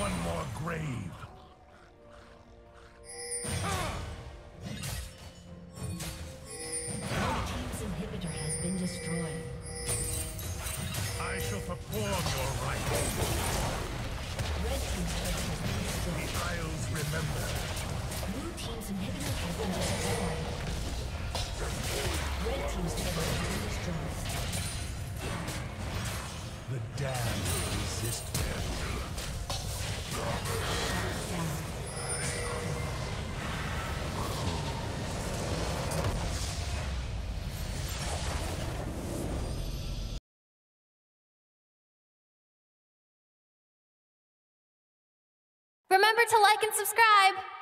one more grave. Your team's inhibitor has been destroyed. I shall perform your right. Red team's turret has been destroyed. The Isles remember. Blue team's inhibitor has been destroyed. Red team's turret has been destroyed. The damned resist their doom. Remember to like and subscribe!